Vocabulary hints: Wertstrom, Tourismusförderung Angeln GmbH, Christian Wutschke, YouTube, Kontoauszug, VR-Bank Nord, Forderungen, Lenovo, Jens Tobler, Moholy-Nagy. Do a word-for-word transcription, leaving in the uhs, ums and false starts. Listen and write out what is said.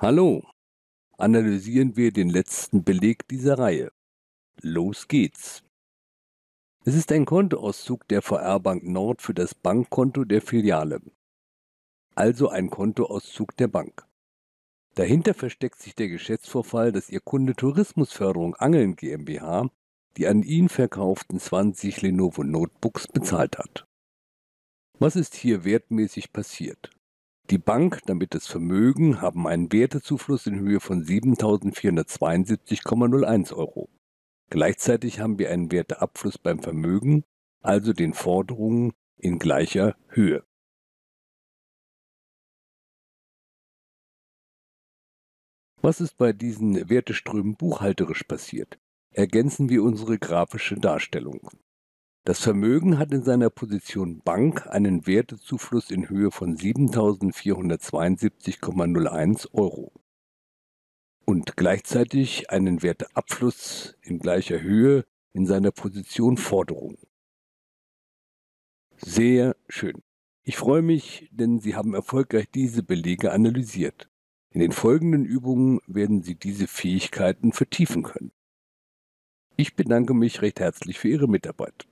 Hallo, analysieren wir den letzten Beleg dieser Reihe. Los geht's! Es ist ein Kontoauszug der V R-Bank Nord für das Bankkonto der Filiale, also ein Kontoauszug der Bank. Dahinter versteckt sich der Geschäftsvorfall, dass ihr Kunde Tourismusförderung Angeln GmbH die an ihn verkauften zwanzig Lenovo Notebooks bezahlt hat. Was ist hier wertmäßig passiert? Die Bank, damit das Vermögen, haben einen Wertezufluss in Höhe von siebentausendvierhundertzweiundsiebzig Euro null eins. Gleichzeitig haben wir einen Werteabfluss beim Vermögen, also den Forderungen in gleicher Höhe. Was ist bei diesen Werteströmen buchhalterisch passiert? Ergänzen wir unsere grafische Darstellung. Das Vermögen hat in seiner Position Bank einen Wertezufluss in Höhe von siebentausendvierhundertzweiundsiebzig Euro null eins und gleichzeitig einen Werteabfluss in gleicher Höhe in seiner Position Forderung. Sehr schön. Ich freue mich, denn Sie haben erfolgreich diese Belege analysiert. In den folgenden Übungen werden Sie diese Fähigkeiten vertiefen können. Ich bedanke mich recht herzlich für Ihre Mitarbeit.